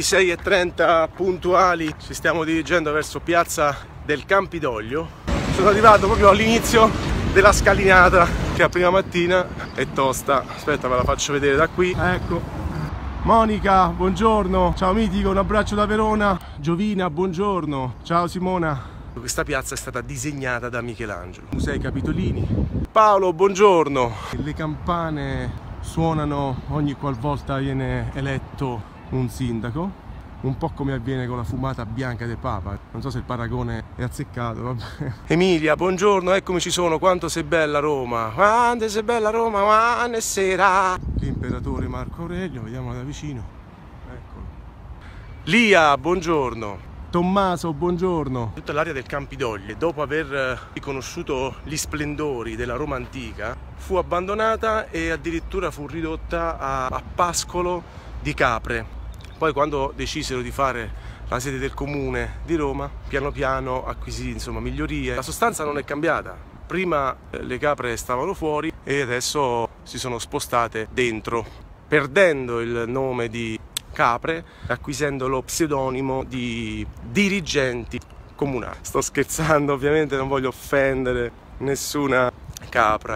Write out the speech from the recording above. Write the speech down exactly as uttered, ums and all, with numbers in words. sei e trenta puntuali, ci stiamo dirigendo verso Piazza del Campidoglio. Sono arrivato proprio all'inizio della scalinata che a prima mattina è tosta. Aspetta, ve la faccio vedere da qui. Ecco, Monica, buongiorno. Ciao Mitico, un abbraccio da Verona. Giovina, buongiorno. Ciao Simona. Questa piazza è stata disegnata da Michelangelo. Musei Capitolini. Paolo, buongiorno. Le campane suonano ogni qualvolta viene eletto un sindaco, un po' come avviene con la fumata bianca del Papa. Non so se il paragone è azzeccato, vabbè. Emilia, buongiorno, eccomi, ci sono. Quanto sei bella Roma, quanto sei bella Roma, quando è sera. L'imperatore Marco Aurelio, vediamo da vicino, eccolo. Lia, buongiorno. Tommaso, buongiorno. Tutta l'area del Campidoglio, dopo aver riconosciuto gli splendori della Roma antica, fu abbandonata e addirittura fu ridotta a, a pascolo di capre. Poi quando decisero di fare la sede del comune di Roma, piano piano acquisì insomma migliorie. La sostanza non è cambiata, prima le capre stavano fuori e adesso si sono spostate dentro, perdendo il nome di capre, acquisendo lo pseudonimo di dirigenti comunali. Sto scherzando ovviamente, non voglio offendere nessuna capra.